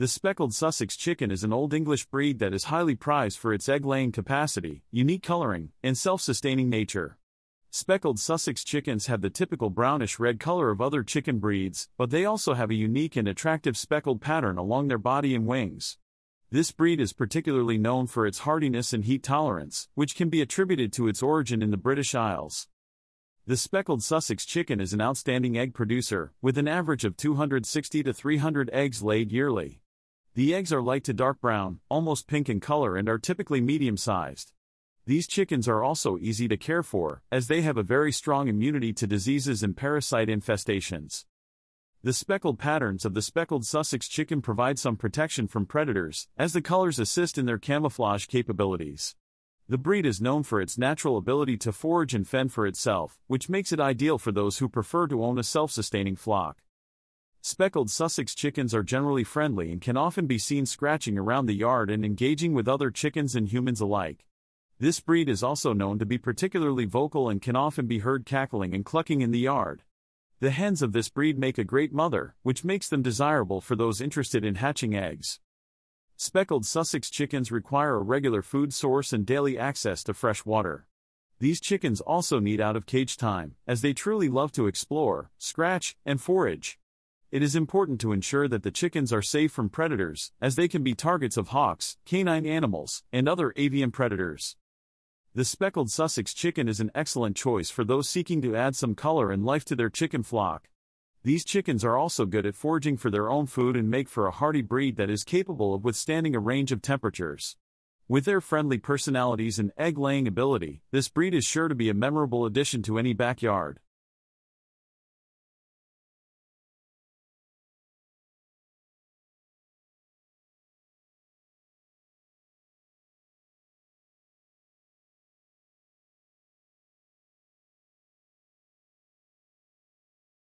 This speckled Sussex chicken is an Old English breed that is highly prized for its egg-laying capacity, unique coloring, and self-sustaining nature. Speckled Sussex chickens have the typical brownish-red color of other chicken breeds, but they also have a unique and attractive speckled pattern along their body and wings. This breed is particularly known for its hardiness and heat tolerance, which can be attributed to its origin in the British Isles. The speckled Sussex chicken is an outstanding egg producer, with an average of 260 to 300 eggs laid yearly. The eggs are light to dark brown, almost pink in color, and are typically medium-sized. These chickens are also easy to care for, as they have a very strong immunity to diseases and parasite infestations. The speckled patterns of the speckled Sussex chicken provide some protection from predators, as the colors assist in their camouflage capabilities. The breed is known for its natural ability to forage and fend for itself, which makes it ideal for those who prefer to own a self-sustaining flock. Speckled Sussex chickens are generally friendly and can often be seen scratching around the yard and engaging with other chickens and humans alike. This breed is also known to be particularly vocal and can often be heard cackling and clucking in the yard. The hens of this breed make a great mother, which makes them desirable for those interested in hatching eggs. Speckled Sussex chickens require a regular food source and daily access to fresh water. These chickens also need out-of-cage time, as they truly love to explore, scratch, and forage. It is important to ensure that the chickens are safe from predators, as they can be targets of hawks, canine animals, and other avian predators. The speckled Sussex chicken is an excellent choice for those seeking to add some color and life to their chicken flock. These chickens are also good at foraging for their own food and make for a hardy breed that is capable of withstanding a range of temperatures. With their friendly personalities and egg-laying ability, this breed is sure to be a memorable addition to any backyard.